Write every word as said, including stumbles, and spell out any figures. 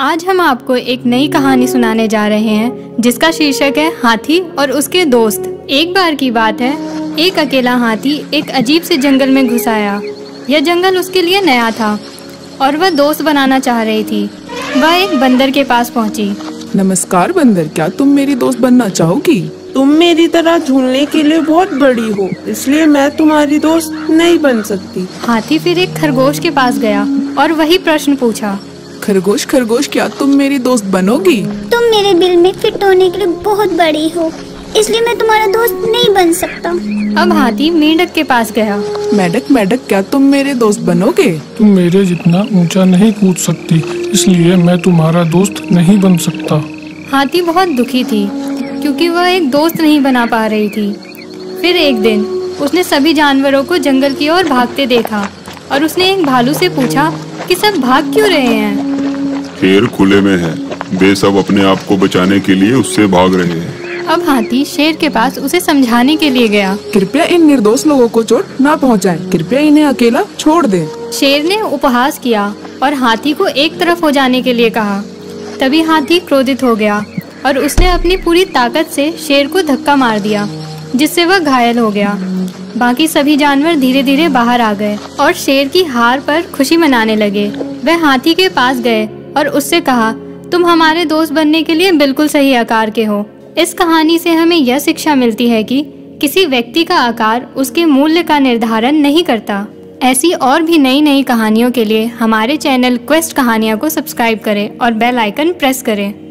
आज हम आपको एक नई कहानी सुनाने जा रहे हैं जिसका शीर्षक है हाथी और उसके दोस्त। एक बार की बात है, एक अकेला हाथी एक अजीब से जंगल में घुस आया। यह जंगल उसके लिए नया था और वह दोस्त बनाना चाह रही थी। वह एक बंदर के पास पहुंची। नमस्कार बंदर, क्या तुम मेरी दोस्त बनना चाहोगी? तुम मेरी तरह झूलने के लिए बहुत बड़ी हो, इसलिए मैं तुम्हारी दोस्त नहीं बन सकती। हाथी फिर एक खरगोश के पास गया और वही प्रश्न पूछा। खरगोश खरगोश, क्या तुम मेरी दोस्त बनोगी? तुम मेरे बिल में फिट होने के लिए बहुत बड़ी हो, इसलिए मैं तुम्हारा दोस्त नहीं बन सकता। अब हाथी मेंढक के पास गया। मेंढक मेंढक, क्या तुम मेरे दोस्त बनोगे? तुम मेरे जितना ऊंचा नहीं कूद सकती, इसलिए मैं तुम्हारा दोस्त नहीं बन सकता। हाथी बहुत दुखी थी क्योंकि वह एक दोस्त नहीं बना पा रही थी। फिर एक दिन उसने सभी जानवरों को जंगल की ओर भागते देखा और उसने एक भालू से पूछा कि सब भाग क्यों रहे हैं? शेर खुले में है, वे सब अपने आप को बचाने के लिए उससे भाग रहे हैं। अब हाथी शेर के पास उसे समझाने के लिए गया। कृपया इन निर्दोष लोगों को चोट न पहुँचाए, कृपया इन्हें अकेला छोड़ दे। शेर ने उपहास किया और हाथी को एक तरफ हो जाने के लिए कहा। तभी हाथी क्रोधित हो गया और उसने अपनी पूरी ताकत से शेर को धक्का मार दिया, जिससे वह घायल हो गया। बाकी सभी जानवर धीरे धीरे बाहर आ गए और शेर की हार पर खुशी मनाने लगे। वह हाथी के पास गए और उससे कहा, तुम हमारे दोस्त बनने के लिए बिल्कुल सही आकार के हो। इस कहानी से हमें यह शिक्षा मिलती है कि किसी व्यक्ति का आकार उसके मूल्य का निर्धारण नहीं करता। ऐसी और भी नई नई कहानियों के लिए हमारे चैनल क्वेस्ट कहानियाँ को सब्सक्राइब करें और बेल आइकन प्रेस करें।